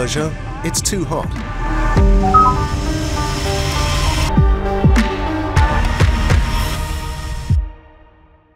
Peugeot, it's too hot.